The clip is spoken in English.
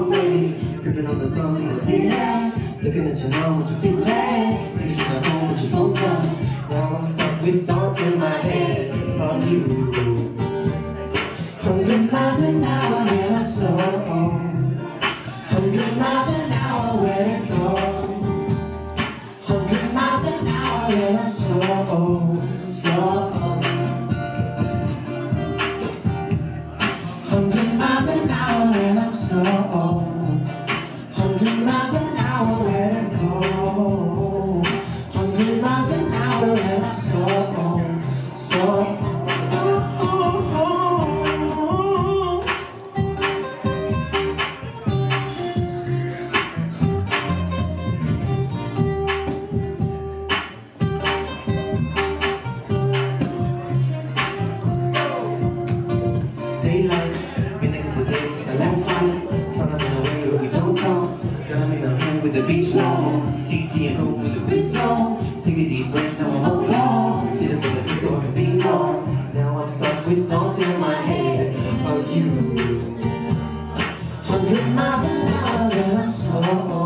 away. Dripping on the sun in the sea light. Looking at your mom, what you feel like. Thinking you're not home, but your phone's off. Now I'm stuck with thoughts in my head about you. 100 miles an hour and I'm so on. 100 miles an hour, where to go? 100 miles an hour and I'm so on. 100 miles an hour and I'm so old. 100 miles an hour, where to go? 100 miles an hour and I'm so old. CC and coke with the wrist long. Take a deep breath, now I'm all gone. Sit up in the piece so I can be more. Now I'm stuck with thoughts in my head of you. 100 miles an hour and I'm slow.